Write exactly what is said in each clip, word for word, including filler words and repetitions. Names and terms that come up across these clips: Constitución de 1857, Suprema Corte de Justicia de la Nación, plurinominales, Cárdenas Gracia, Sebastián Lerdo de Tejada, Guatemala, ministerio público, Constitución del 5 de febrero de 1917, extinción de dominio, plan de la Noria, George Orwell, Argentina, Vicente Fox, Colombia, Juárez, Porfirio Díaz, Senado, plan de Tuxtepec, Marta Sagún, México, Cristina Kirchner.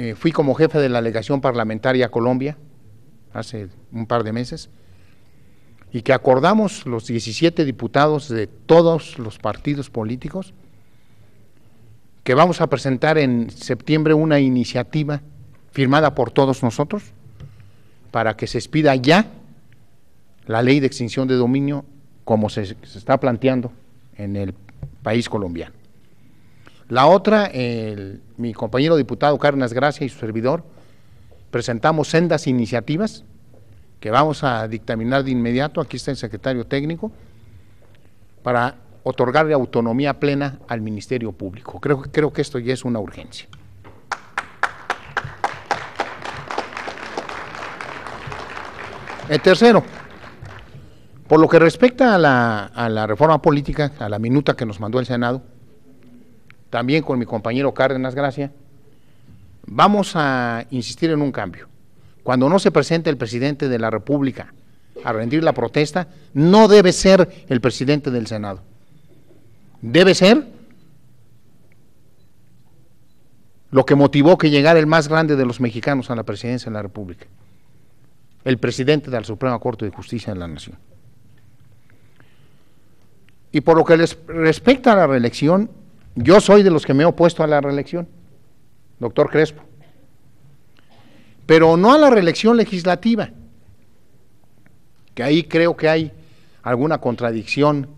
Eh, fui como jefe de la delegación parlamentaria a Colombia hace un par de meses, y que acordamos los diecisiete diputados de todos los partidos políticos que vamos a presentar en septiembre una iniciativa firmada por todos nosotros para que se expida ya la ley de extinción de dominio como se, se está planteando en el país colombiano. La otra, el, mi compañero diputado Cárdenas Gracia y su servidor, presentamos sendas iniciativas que vamos a dictaminar de inmediato, aquí está el secretario técnico, para otorgarle autonomía plena al Ministerio Público. Creo, creo que esto ya es una urgencia. El tercero, por lo que respecta a la, a la reforma política, a la minuta que nos mandó el Senado, también con mi compañero Cárdenas Gracia, vamos a insistir en un cambio. Cuando no se presente el presidente de la República a rendir la protesta, no debe ser el presidente del Senado. Debe ser lo que motivó que llegara el más grande de los mexicanos a la presidencia de la República, el presidente de la Suprema Corte de Justicia de la Nación. Y por lo que les respecta a la reelección, yo soy de los que me he opuesto a la reelección, doctor Crespo, pero no a la reelección legislativa, que ahí creo que hay alguna contradicción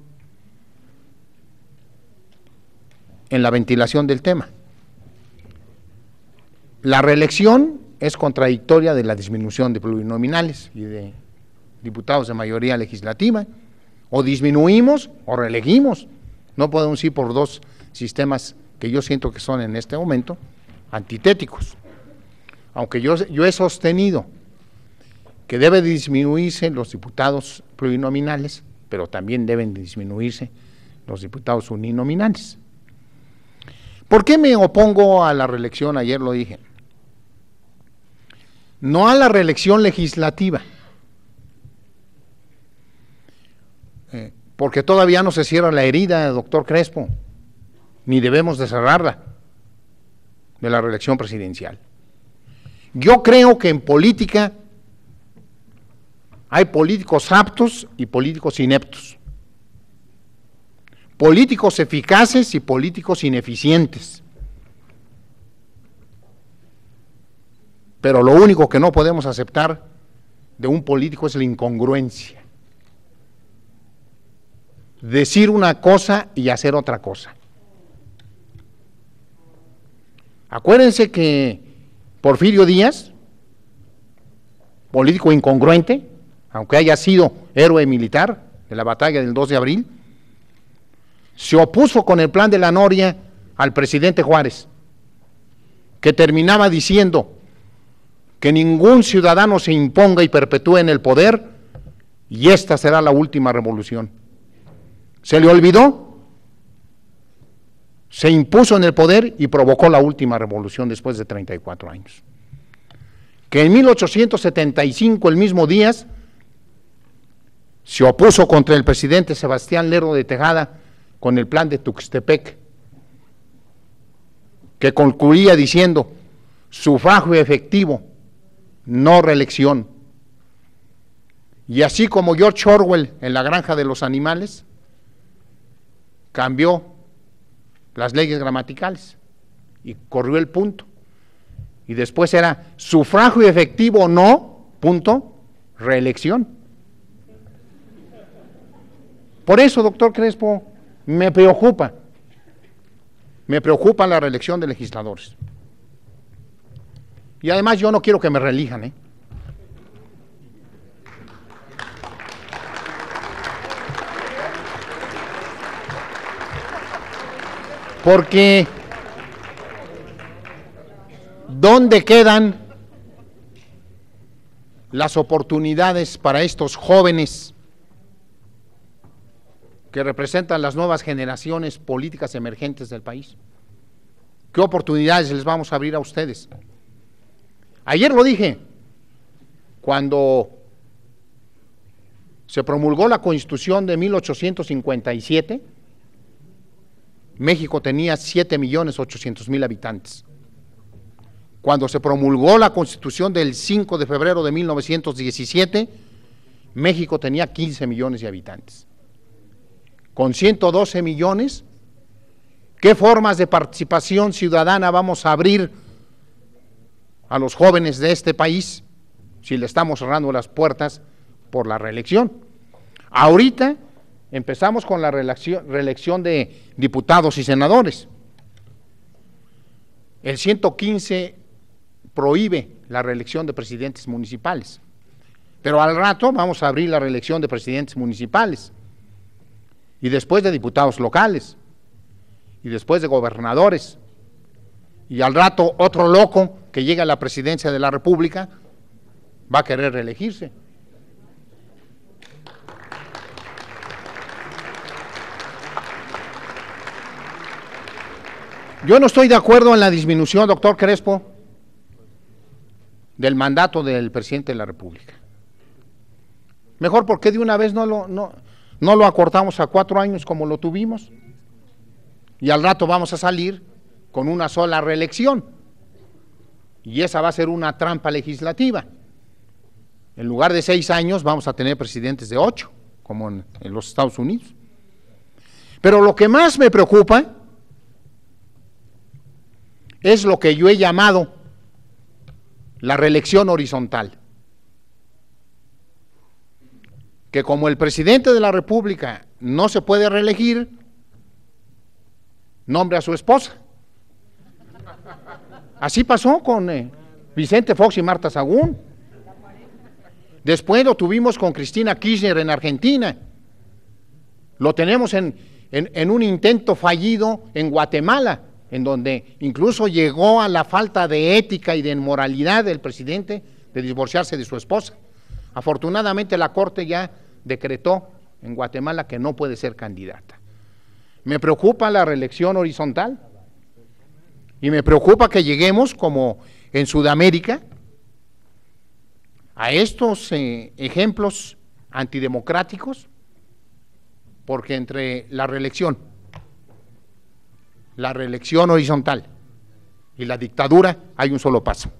en la ventilación del tema. La reelección es contradictoria de la disminución de plurinominales y de diputados de mayoría legislativa, o disminuimos o reelegimos, no podemos ir por dos sistemas que yo siento que son en este momento antitéticos, aunque yo, yo he sostenido que deben disminuirse los diputados plurinominales, pero también deben disminuirse los diputados uninominales. ¿Por qué me opongo a la reelección? Ayer lo dije, no a la reelección legislativa, eh, porque todavía no se cierra la herida, doctor Crespo, ni debemos de cerrarla, de la reelección presidencial. Yo creo que en política hay políticos aptos y políticos ineptos, políticos eficaces y políticos ineficientes. Pero lo único que no podemos aceptar de un político es la incongruencia. Decir una cosa y hacer otra cosa. Acuérdense que Porfirio Díaz, político incongruente, aunque haya sido héroe militar de la batalla del dos de abril, se opuso con el plan de la Noria al presidente Juárez, que terminaba diciendo que ningún ciudadano se imponga y perpetúe en el poder y esta será la última revolución. ¿Se le olvidó? Se impuso en el poder y provocó la última revolución después de treinta y cuatro años. Que en mil ochocientos setenta y cinco el mismo Díaz se opuso contra el presidente Sebastián Lerdo de Tejada con el plan de Tuxtepec, que concluía diciendo sufragio efectivo, no reelección. Y así como George Orwell en La granja de los animales cambió las leyes gramaticales y corrió el punto, y después era sufragio efectivo o no, punto, reelección. Por eso, doctor Crespo, me preocupa me preocupa la reelección de legisladores, y además yo no quiero que me reelijan, ¿eh? Porque, ¿dónde quedan las oportunidades para estos jóvenes que representan las nuevas generaciones políticas emergentes del país? ¿Qué oportunidades les vamos a abrir a ustedes? Ayer lo dije, cuando se promulgó la Constitución de mil ochocientos cincuenta y siete, México tenía siete millones ochocientos mil habitantes. cuando se promulgó la Constitución del cinco de febrero de mil novecientos diecisiete, México tenía quince millones de habitantes. Con ciento doce millones, ¿qué formas de participación ciudadana vamos a abrir a los jóvenes de este país si le estamos cerrando las puertas por la reelección? Ahorita empezamos con la reelección de diputados y senadores. El ciento quince prohíbe la reelección de presidentes municipales, pero al rato vamos a abrir la reelección de presidentes municipales, y después de diputados locales, y después de gobernadores, y al rato otro loco que llega a la presidencia de la República va a querer reelegirse. Yo no estoy de acuerdo en la disminución, doctor Crespo, del mandato del presidente de la República. Mejor, porque de una vez no lo, no, no lo acortamos a cuatro años como lo tuvimos, y al rato vamos a salir con una sola reelección, y esa va a ser una trampa legislativa. En lugar de seis años vamos a tener presidentes de ocho, como en, en los Estados Unidos. Pero lo que más me preocupa es lo que yo he llamado la reelección horizontal, que como el presidente de la República no se puede reelegir, nombre a su esposa. Así pasó con eh, Vicente Fox y Marta Sagún. Después lo tuvimos con Cristina Kirchner en Argentina. Lo tenemos en, en, en un intento fallido en Guatemala, en donde incluso llegó a la falta de ética y de moralidad del presidente de divorciarse de su esposa. Afortunadamente la Corte ya decretó en Guatemala que no puede ser candidata. Me preocupa la reelección horizontal, y me preocupa que lleguemos, como en Sudamérica, a estos eh, ejemplos antidemocráticos, porque entre la reelección la reelección horizontal y la dictadura hay un solo paso.